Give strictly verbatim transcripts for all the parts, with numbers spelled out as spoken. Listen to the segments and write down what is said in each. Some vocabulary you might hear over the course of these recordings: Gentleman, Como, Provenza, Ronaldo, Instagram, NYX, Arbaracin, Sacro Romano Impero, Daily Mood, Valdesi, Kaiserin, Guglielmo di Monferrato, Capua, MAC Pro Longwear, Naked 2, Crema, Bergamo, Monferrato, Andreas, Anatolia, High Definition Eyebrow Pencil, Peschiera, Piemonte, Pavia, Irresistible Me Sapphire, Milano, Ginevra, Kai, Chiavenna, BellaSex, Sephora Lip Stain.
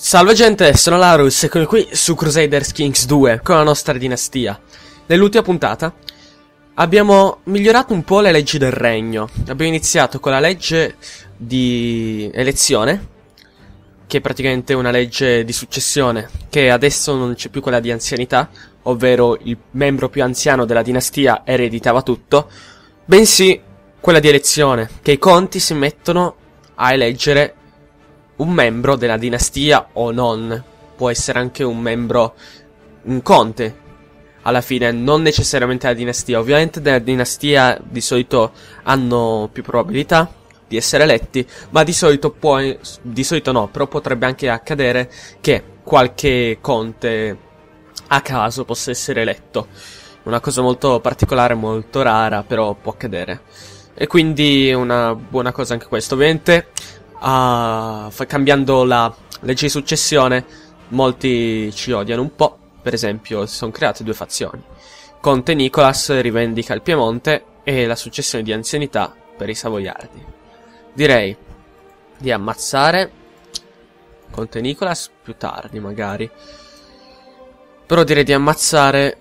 Salve gente, sono Larus e sono qui su Crusader Kings due con la nostra dinastia. Nell'ultima puntata abbiamo migliorato un po' le leggi del regno. Abbiamo iniziato con la legge di elezione, che è praticamente una legge di successione, che adesso non c'è più quella di anzianità, ovvero il membro più anziano della dinastia ereditava tutto, bensì quella di elezione, che i conti si mettono a eleggere un membro della dinastia o non. Può essere anche un membro, un conte, alla fine, non necessariamente della dinastia. Ovviamente della dinastia di solito hanno più probabilità di essere eletti, ma di solito può, di solito no, però potrebbe anche accadere che qualche conte a caso possa essere eletto. Una cosa molto particolare, molto rara, però può accadere. E quindi è una buona cosa anche questo. Ovviamente Uh, cambiando la legge di successione, molti ci odiano un po'. Per esempio, si sono create due fazioni. Conte Nicolas rivendica il Piemonte e la successione di anzianità per i Savoiardi. Direi di ammazzare Conte Nicolas più tardi magari, però direi di ammazzare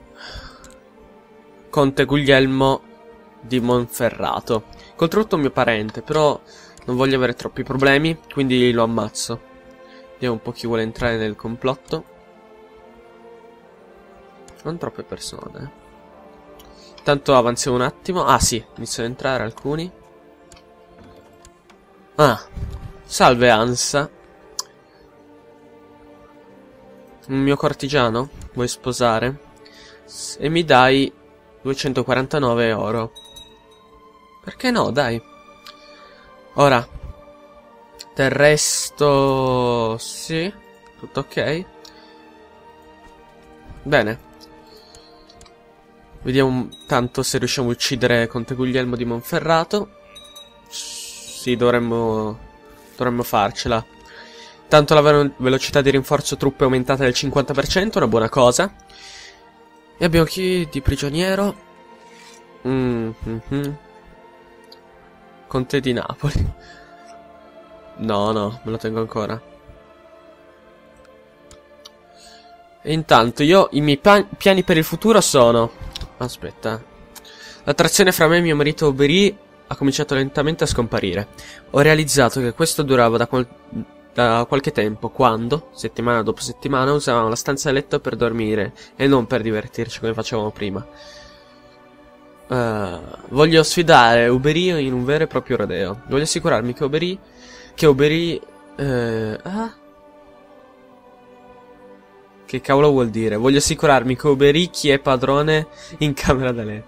Conte Guglielmo di Monferrato, contro tutto mio parente, però non voglio avere troppi problemi, quindi lo ammazzo. Vediamo un po' chi vuole entrare nel complotto. Non troppe persone. Intanto avanziamo un attimo. Ah sì, iniziano ad entrare alcuni. Ah, salve Ansa. Un mio cortigiano, vuoi sposare? E mi dai duecentoquarantanove oro. Perché no, dai. Ora, del resto sì, tutto ok. Bene. Vediamo tanto se riusciamo a uccidere Conte Guglielmo di Monferrato. Sì, dovremmo, dovremmo farcela. Tanto la velocità di rinforzo truppe è aumentata del cinquanta per cento, una buona cosa. E abbiamo chi di prigioniero? Mm-hmm. Conte di Napoli. No, no, me lo tengo ancora. E intanto io, i miei piani per il futuro sono... Aspetta. L'attrazione fra me e mio marito Uberi ha cominciato lentamente a scomparire. Ho realizzato che questo durava da, qual da qualche tempo, quando, settimana dopo settimana, usavamo la stanza a letto per dormire e non per divertirci come facevamo prima. Uh, voglio sfidare Uberi in un vero e proprio rodeo. Voglio assicurarmi che Uberi Che Uberi uh, ah? Che cavolo vuol dire? Voglio assicurarmi che Uberi chi è padrone in camera da lei.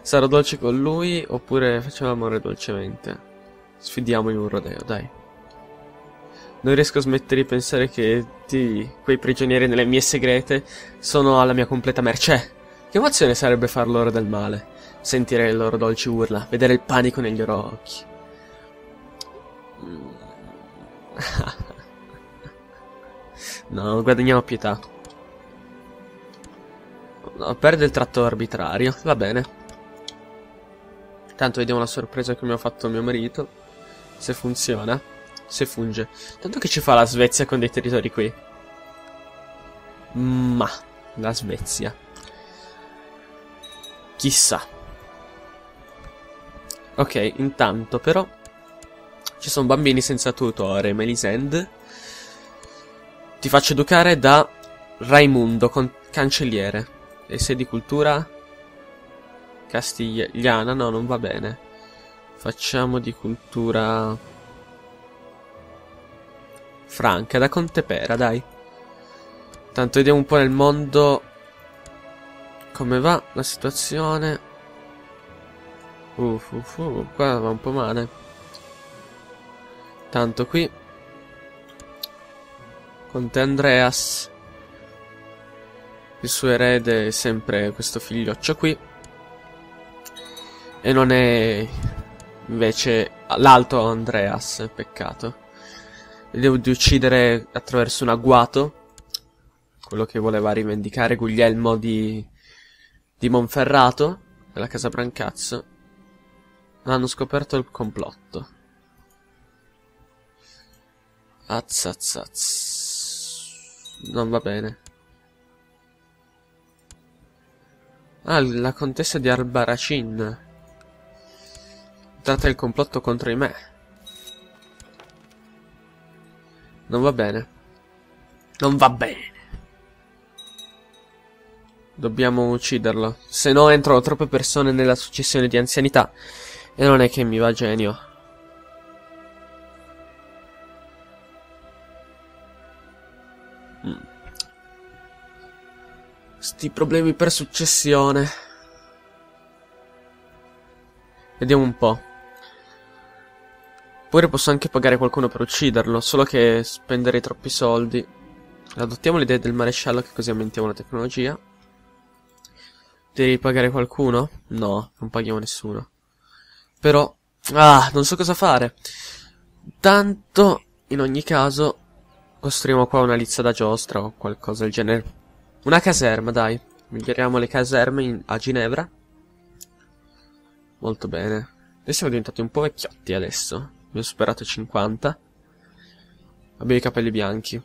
Sarò dolce con lui, oppure facciamo amore dolcemente. Sfidiamo in un rodeo, dai. Non riesco a smettere di pensare che ti, quei prigionieri nelle mie segrete sono alla mia completa mercé. Che emozione sarebbe far loro del male, sentire le loro dolci urla, vedere il panico negli loro occhi. No, guadagniamo pietà. No, perde il tratto arbitrario, va bene. Tanto vediamo la sorpresa che mi ha fatto mio marito, se funziona. Se funge. Tanto che ci fa la Svezia con dei territori qui? Ma la Svezia, chissà. Ok, intanto però ci sono bambini senza tutore. Melisende, ti faccio educare da Raimundo, con cancelliere. E se di cultura castigliana? No, non va bene. Facciamo di cultura franca, da Contepera, dai. Tanto vediamo un po' nel mondo come va la situazione. Uff, uff, uff, qua va un po' male. Tanto qui Conte Andreas, il suo erede è sempre questo figlioccio qui, e non è invece l'alto Andreas, peccato. Devo di uccidere attraverso un agguato quello che voleva rivendicare Guglielmo di, di Monferrato della casa Brancazzo. Hanno scoperto il complotto. Azz, azz, azz. Non va bene. Ah, la contessa di Arbaracin. Tratta il complotto contro di me. Non va bene. Non va bene. Dobbiamo ucciderlo. Se no entrano troppe persone nella successione di anzianità. E non è che mi va genio. Mm. Sti problemi per successione. Vediamo un po'. Oppure posso anche pagare qualcuno per ucciderlo, solo che spenderei troppi soldi. Adottiamo l'idea del maresciallo, che così aumentiamo la tecnologia. Devi pagare qualcuno? No, non paghiamo nessuno. Però... ah, non so cosa fare. Tanto, in ogni caso, costruiamo qua una lizza da giostra o qualcosa del genere. Una caserma, dai. Miglioriamo le caserme in... a Ginevra. Molto bene. Noi siamo diventati un po' vecchiotti adesso. Abbiamo superato i cinquanta. Abbiamo i capelli bianchi.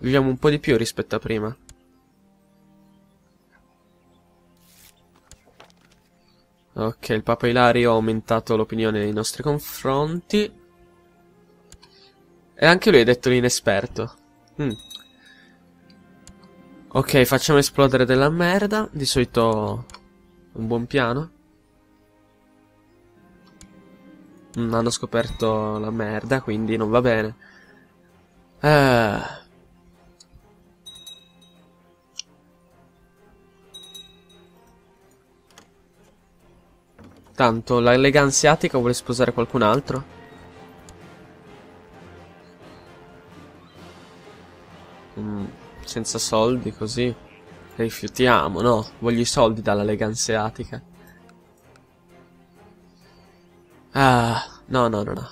Viviamo un po' di più rispetto a prima. Ok, il Papa Ilario ha aumentato l'opinione nei nostri confronti. E anche lui è detto l'inesperto. Mm. Ok, facciamo esplodere della merda. Di solito un buon piano. Mm, hanno scoperto la merda, quindi non va bene. Eh... Tanto, la Lega Anseatica vuole sposare qualcun altro? Mm, senza soldi, così? Rifiutiamo, no? Voglio i soldi dalla Lega Anseatica. Ah, no, no, no, no.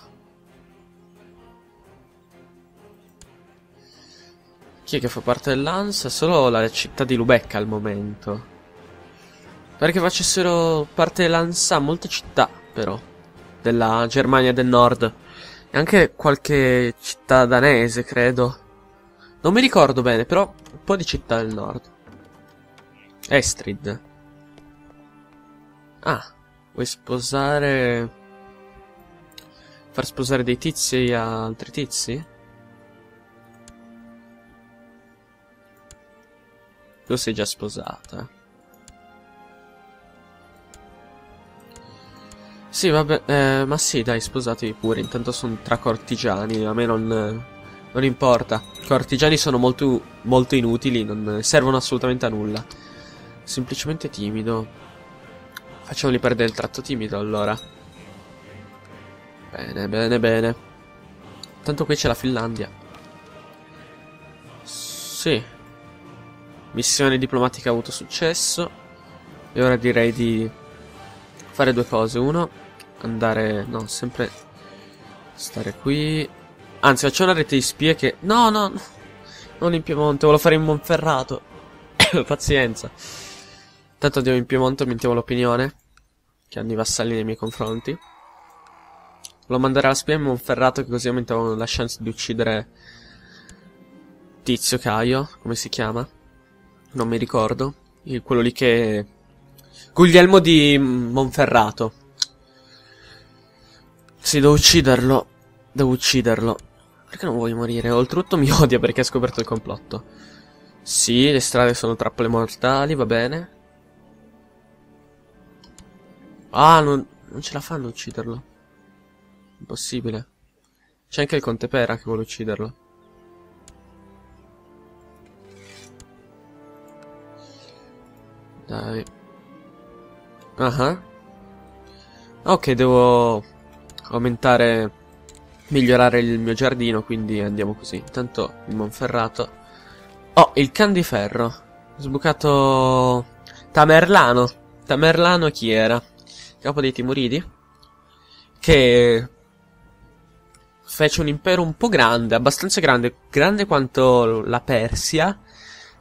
Chi è che fa parte dell'Ansa? Solo la città di Lubecca al momento. Pare che facessero parte dell'Ansa molte città, però, della Germania del Nord. E anche qualche città danese, credo. Non mi ricordo bene, però un po' di città del Nord. Estrid. Ah, vuoi sposare... far sposare dei tizi a altri tizi? Tu sei già sposata. Sì, vabbè, eh, ma sì, dai, sposatevi pure, intanto sono tra cortigiani, a me non, non importa. I cortigiani sono molto, molto inutili, non servono assolutamente a nulla. Semplicemente timido. Facciamoli perdere il tratto timido, allora. Bene, bene, bene. Tanto qui c'è la Finlandia. Sì. Missione diplomatica ha avuto successo. E ora direi di fare due cose. Uno... andare... no, sempre... stare qui... anzi, faccio una rete di spie che... no, no, no. Non in Piemonte, volevo fare in Monferrato. Pazienza. Tanto andiamo in Piemonte, aumentiamo l'opinione che hanno i vassalli nei miei confronti. Volevo mandare la spia in Monferrato, che così aumentavano la chance di uccidere... Tizio Caio, come si chiama? Non mi ricordo. Il, quello lì che... Guglielmo di Monferrato. Sì, devo ucciderlo. Devo ucciderlo. Perché non voglio morire? Oltretutto mi odia perché ha scoperto il complotto. Sì, le strade sono trappole mortali, va bene. Ah, non, non ce la fanno a ucciderlo. Impossibile. C'è anche il Conte Pera che vuole ucciderlo. Dai. Ah. Uh-huh. Ok, devo... aumentare, migliorare il mio giardino, quindi andiamo così. Intanto il Monferrato. Oh, il can di ferro. Sbucato Tamerlano. Tamerlano chi era? Capo dei Timuridi, che fece un impero un po' grande, abbastanza grande, grande quanto la Persia.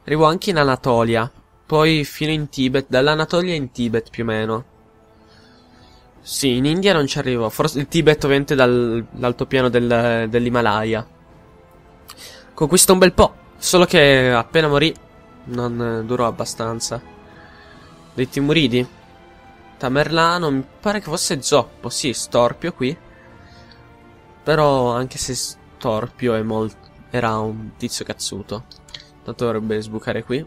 Arrivò anche in Anatolia, poi fino in Tibet, dall'Anatolia in Tibet più o meno. Sì, in India non ci arrivo. Forse il Tibet ovviamente dall'altopiano del, dell'Himalaya. Conquista un bel po'. Solo che appena morì non durò abbastanza. Dei Timuridi. Tamerlano, mi pare che fosse zoppo. Sì, storpio qui. Però anche se storpio è molto... era un tizio cazzuto. Tanto dovrebbe sbucare qui.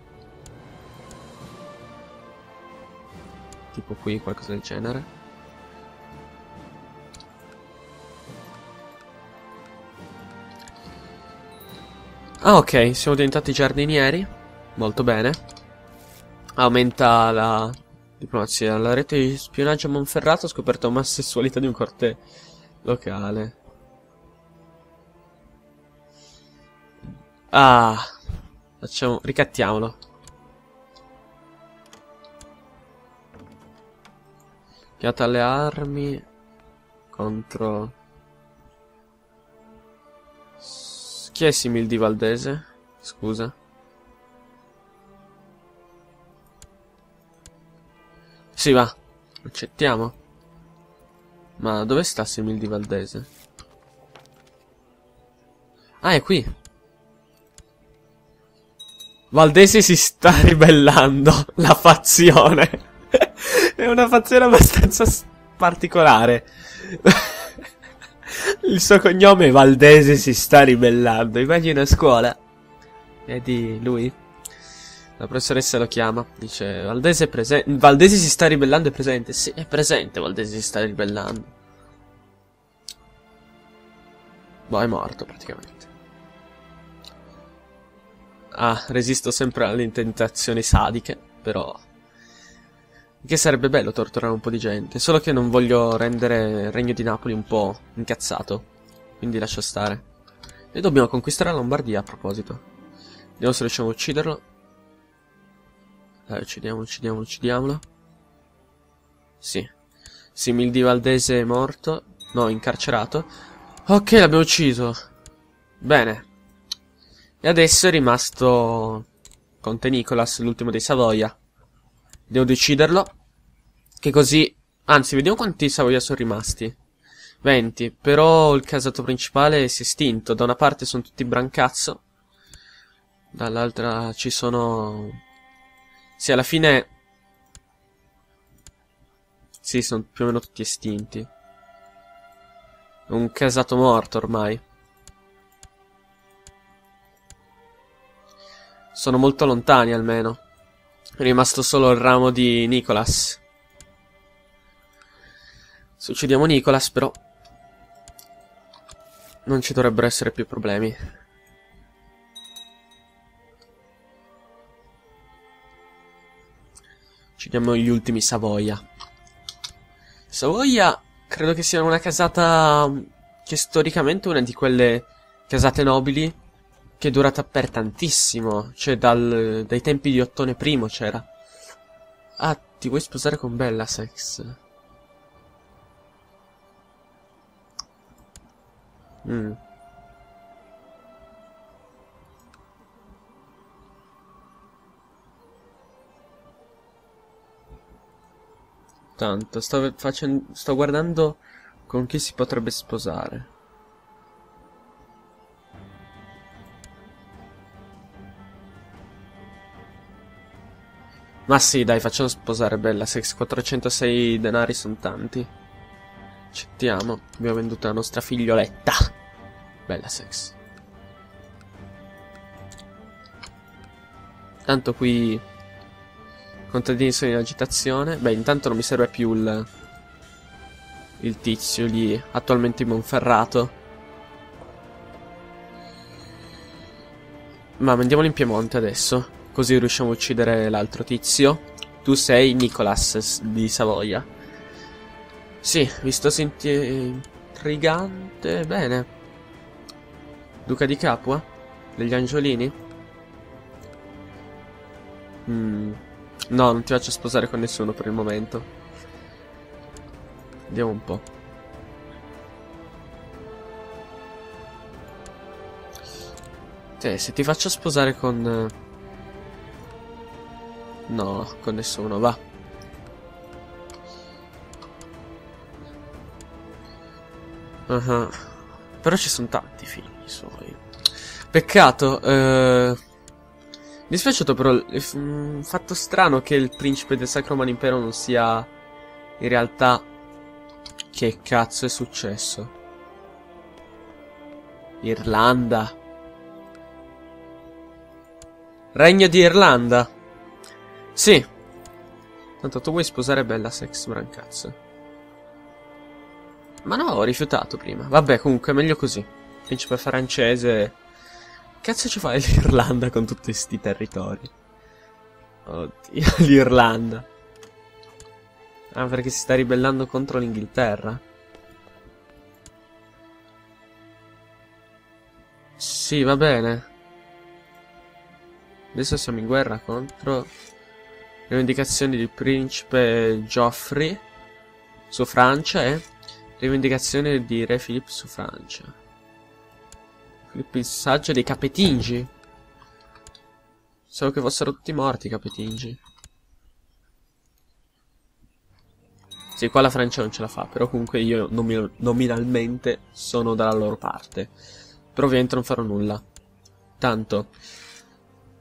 Tipo qui, qualcosa del genere. Ah, ok, siamo diventati giardinieri. Molto bene. Aumenta la diplomazia. La rete di spionaggio a Monferrato ha scoperto l'omosessualità di un cortè locale. Ah, facciamo, ricattiamolo. Chiata alle armi contro S chi è simil di Valdese? Scusa. Sì, va, accettiamo. Ma dove sta simil di Valdese? Ah, è qui. Valdesi si sta ribellando. La fazione è una fazione abbastanza particolare. Il suo cognome è Valdesi si sta ribellando. Immagina a scuola. Vedi lui? La professoressa lo chiama. Dice Valdesi è presente. Valdesi si sta ribellando, è presente. Sì, è presente, Valdesi si sta ribellando. Boh, è morto praticamente. Ah, resisto sempre alle tentazioni sadiche, però... che sarebbe bello torturare un po' di gente, solo che non voglio rendere il regno di Napoli un po' incazzato, quindi lascio stare. E dobbiamo conquistare la Lombardia, a proposito. Vediamo se riusciamo a ucciderlo. Dai, uccidiamolo, uccidiamolo, uccidiamolo. Sì. Simil di Valdese è morto. No, incarcerato. Ok, l'abbiamo ucciso. Bene. E adesso è rimasto Conte Nicolas, l'ultimo dei Savoia. Devo deciderlo. Che così... anzi, vediamo quanti Savoia sono rimasti. venti. Però il casato principale si è estinto. Da una parte sono tutti Brancazzo. Dall'altra ci sono... sì, alla fine... sì, sono più o meno tutti estinti. Un casato morto ormai. Sono molto lontani almeno. È rimasto solo il ramo di Nicolas. Se uccidiamo Nicolas però non ci dovrebbero essere più problemi. Uccidiamo gli ultimi Savoia. Savoia credo che sia una casata che storicamente è una di quelle casate nobili che è durata per tantissimo. Cioè dal, dai tempi di Ottone I c'era. Ah, ti vuoi sposare con BellaSex? Mm. Tanto sto facendo, sto guardando con chi si potrebbe sposare. Ma sì, dai, facciamo sposare BellaSex. quattrocentosei denari sono tanti. Accettiamo. Abbiamo venduto la nostra figlioletta. BellaSex. Tanto qui i contadini sono in agitazione. Beh, intanto non mi serve più il, il tizio lì, attualmente in Monferrato. Ma mandiamolo in Piemonte adesso. Così riusciamo a uccidere l'altro tizio. Tu sei Nicolas di Savoia. Sì, visto senti intrigante. Bene. Duca di Capua? Degli Angiolini? Mm. No, non ti faccio sposare con nessuno per il momento. Vediamo un po'. Cioè, se ti faccio sposare con... no, con nessuno, va. Uh-huh. Però ci sono tanti figli suoi. Peccato. Eh... Mi è dispiaciuto però il fatto strano che il principe del Sacro Romano Impero non sia in realtà... Che cazzo è successo? Irlanda. Regno di Irlanda. Sì. Tanto tu vuoi sposare BellaSex, Brancazzo? Ma no, ho rifiutato prima. Vabbè, comunque, meglio così. Principe francese. Cazzo ci fai l'Irlanda con tutti sti territori? Oddio, l'Irlanda. Ah, perché si sta ribellando contro l'Inghilterra? Sì, va bene. Adesso siamo in guerra contro... Rivendicazioni del principe Geoffrey su Francia e eh? rivendicazione di re Philip su Francia. Philip il saggio dei Capetingi. Pensavo che fossero tutti morti i Capetingi. Sì, qua la Francia non ce la fa, però comunque io nomi nominalmente sono dalla loro parte. Però ovviamente non farò nulla. Tanto...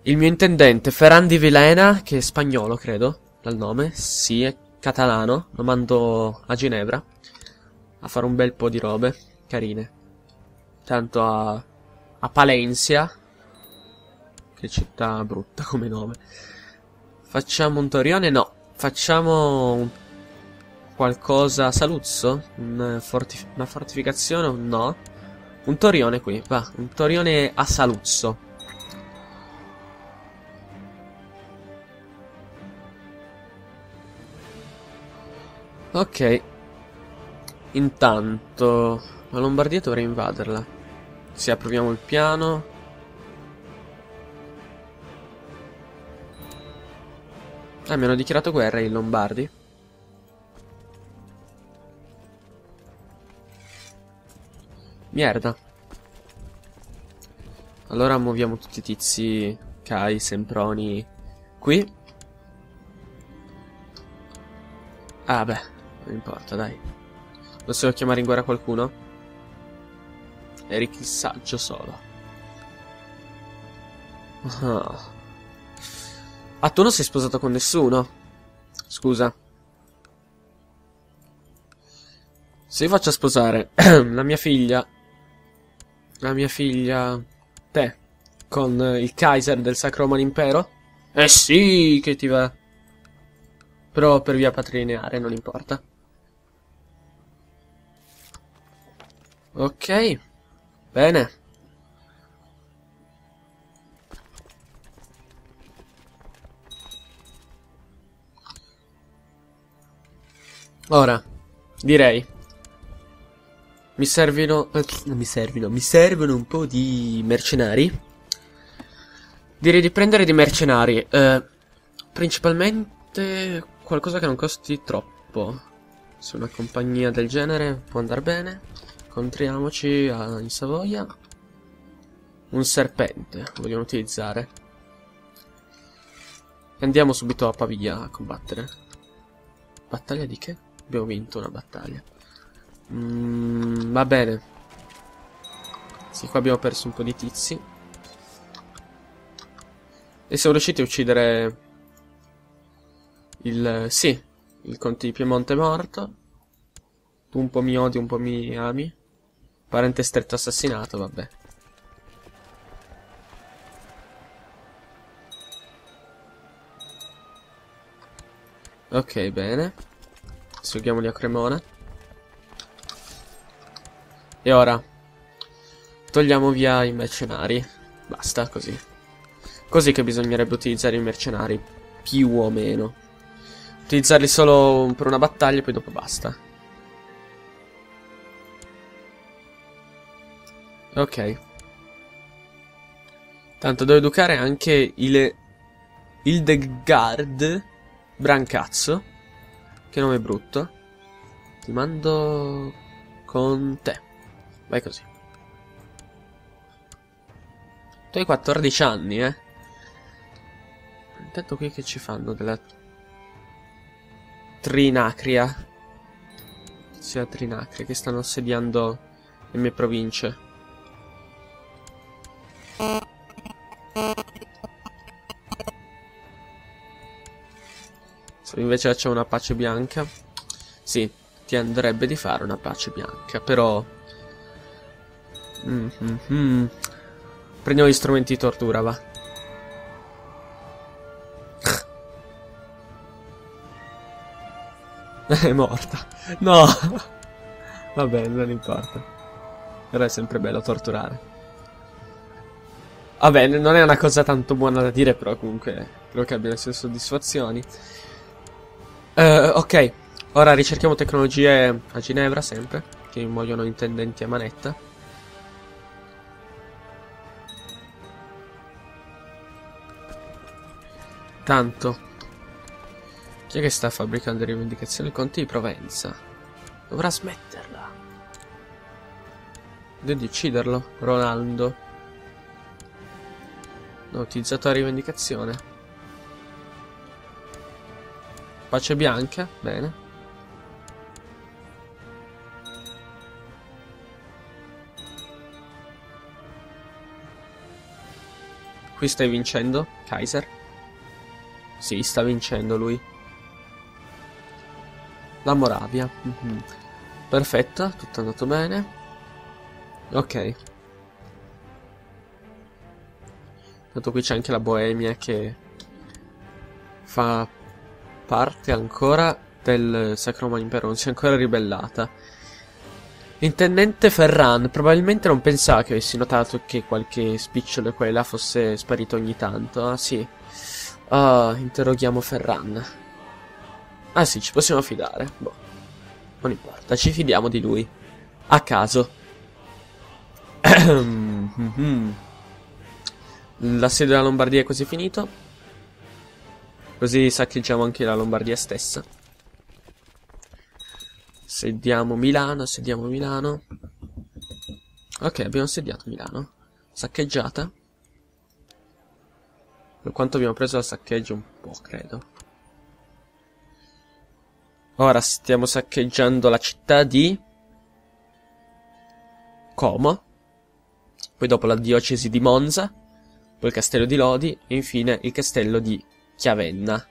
Il mio intendente, Ferran di Vilena, che è spagnolo, credo, dal nome, sì, è catalano, lo mando a Ginevra a fare un bel po' di robe carine. Tanto a, a Palencia, che città brutta come nome. Facciamo un Torione? No, facciamo qualcosa a Saluzzo? Un forti, una fortificazione? No. Un Torione qui, va, un Torione a Saluzzo. Ok. Intanto la Lombardia dovrei invaderla. Sì, approviamo il piano. Ah, mi hanno dichiarato guerra i Lombardi. Merda. Allora muoviamo tutti i tizi Kai, Semproni qui. Ah beh, non importa, dai. Possiamo chiamare in guerra qualcuno? Eric il saggio solo. Ah. ah, tu non sei sposato con nessuno. Scusa. Se io faccio sposare la mia figlia... La mia figlia... Te. Con il Kaiser del Sacro Romano Impero? Eh sì, che ti va... Però per via patrilineare non importa. Ok. Bene. Ora, direi. Mi servino... Eh, mi servino. Mi servono un po' di mercenari. Direi di prendere dei mercenari. Eh, principalmente... Qualcosa che non costi troppo. Se una compagnia del genere può andare bene. Incontriamoci a, in Savoia. Un serpente lo vogliamo utilizzare. Andiamo subito a Pavia a combattere. Battaglia di che? Abbiamo vinto una battaglia. Mm, va bene. Sì, qua abbiamo perso un po' di tizi. E siamo riusciti a uccidere... Il... sì, il conte di Piemonte è morto. Tu un po' mi odi, un po' mi ami. Parente stretto assassinato, vabbè. Ok, bene. Sughiamoli a Cremona. E ora togliamo via i mercenari. Basta, così. Così che bisognerebbe utilizzare i mercenari. Più o meno. Utilizzarli solo per una battaglia e poi dopo basta. Ok. Tanto devo educare anche il... Hildegard Brancazzo. Che nome brutto. Ti mando... con te. Vai così. Tu hai quattordici anni, eh. Intanto qui che ci fanno della... Trinacria. Sì, la Trinacria che stanno assediando le mie province. Se invece c'è una pace bianca, sì, ti andrebbe di fare una pace bianca, però mm -hmm. prendiamo gli strumenti di tortura, va. È morta. No. Vabbè, non importa. Però è sempre bello torturare. Vabbè, non è una cosa tanto buona da dire, però comunque credo che abbia le sue soddisfazioni. Uh, ok, ora ricerchiamo tecnologie a Ginevra, sempre, che muoiono intendenti a manetta. Tanto. Chi è che sta fabbricando rivendicazioni contro i Provenza? Dovrà smetterla. Devi ucciderlo, Ronaldo. No, utilizzato la rivendicazione. Pace bianca, bene. Qui stai vincendo, Kaiser? Sì, sta vincendo lui. La Moravia. Mm-hmm. Perfetta, tutto è andato bene. Ok. Tanto qui c'è anche la Boemia che fa parte ancora del Sacro Romano Impero, non si è ancora ribellata. L'intendente Ferran probabilmente non pensava che avessi notato che qualche spicciolo qua e là fosse sparito ogni tanto. Ah sì. Ah, interroghiamo Ferran. Ah sì, ci possiamo fidare. Boh. Non importa, ci fidiamo di lui. A caso. L'assedio della Lombardia è così finito. Così saccheggiamo anche la Lombardia stessa. Sediamo Milano, sediamo Milano. Ok, abbiamo sediato Milano. Saccheggiata. Per quanto abbiamo preso la saccheggio? Un po', credo. Ora stiamo saccheggiando la città di Como, poi dopo la diocesi di Monza, poi il castello di Lodi e infine il castello di Chiavenna.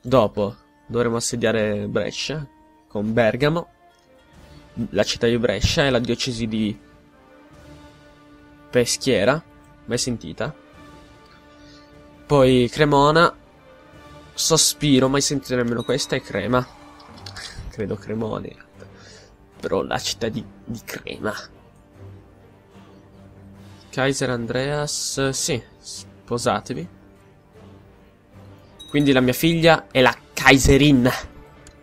Dopo dovremo assediare Brescia con Bergamo, la città di Brescia e la diocesi di Peschiera, mai sentita. Poi Cremona. Sospiro, mai sentito nemmeno questa, è Crema. Credo Cremone. Però la città di, di Crema. Kaiser Andreas. Sì, sposatevi. Quindi la mia figlia è la Kaiserin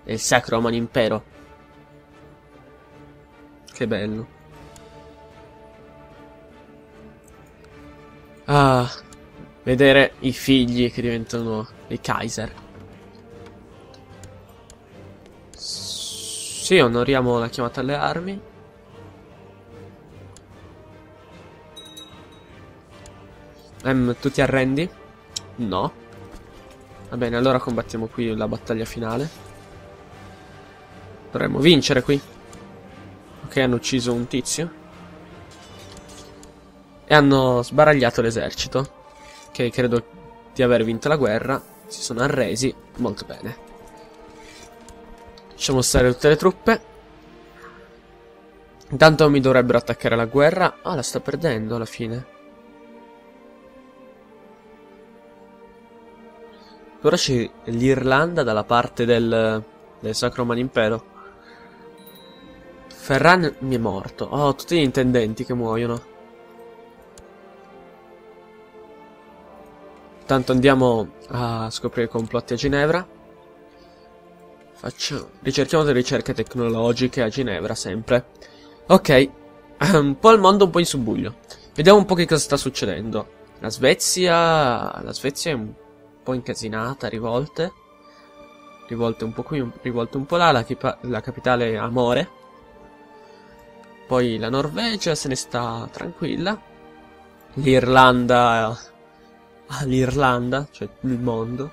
del Sacro Romano Impero. Che bello. Ah, vedere i figli che diventano i Kaiser. Sì, onoriamo la chiamata alle armi. Ehm, tu ti arrendi? No. Va bene, allora combattiamo qui la battaglia finale. Dovremmo vincere qui. Ok, hanno ucciso un tizio. E hanno sbaragliato l'esercito. Ok, credo di aver vinto la guerra. Si sono arresi, molto bene. Facciamo stare tutte le truppe. Intanto mi dovrebbero attaccare la guerra. Ah, la sta perdendo alla fine. Ora c'è l'Irlanda dalla parte del, del Sacro Romano Impero. Ferran mi è morto. Oh, tutti gli intendenti che muoiono. Tanto andiamo a scoprire i complotti a Ginevra. Faccio... Ricerchiamo delle ricerche tecnologiche a Ginevra, sempre. Ok. Un po' il mondo, un po' in subbuglio. Vediamo un po' che cosa sta succedendo. La Svezia... La Svezia è un po' incasinata, rivolte. Rivolte un po' qui, rivolte un po' là. La, la capitale è Amore. Poi la Norvegia se ne sta tranquilla. L'Irlanda... all'Irlanda, cioè il mondo.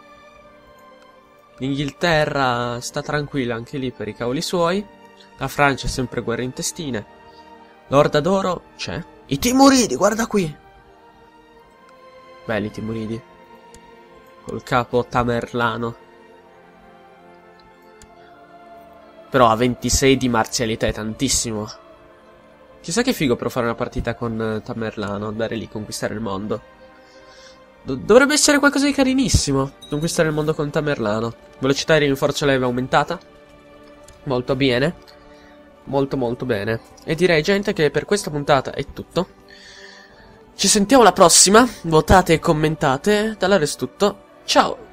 L'Inghilterra sta tranquilla anche lì per i cavoli suoi. La Francia è sempre guerra intestina. L'orda d'oro c'è. I Timuridi, guarda qui! Belli i Timuridi. Col capo Tamerlano. Però a ventisei di marzialità è tantissimo. Chissà che figo però fare una partita con Tamerlano, andare lì, conquistare il mondo. Do- dovrebbe essere qualcosa di carinissimo, conquistare il mondo con Tamerlano. Velocità di rinforzo leve aumentata. Molto bene. Molto molto bene. E direi, gente, che per questa puntata è tutto. Ci sentiamo alla prossima. Votate e commentate. Dall'Ares tutto. Ciao!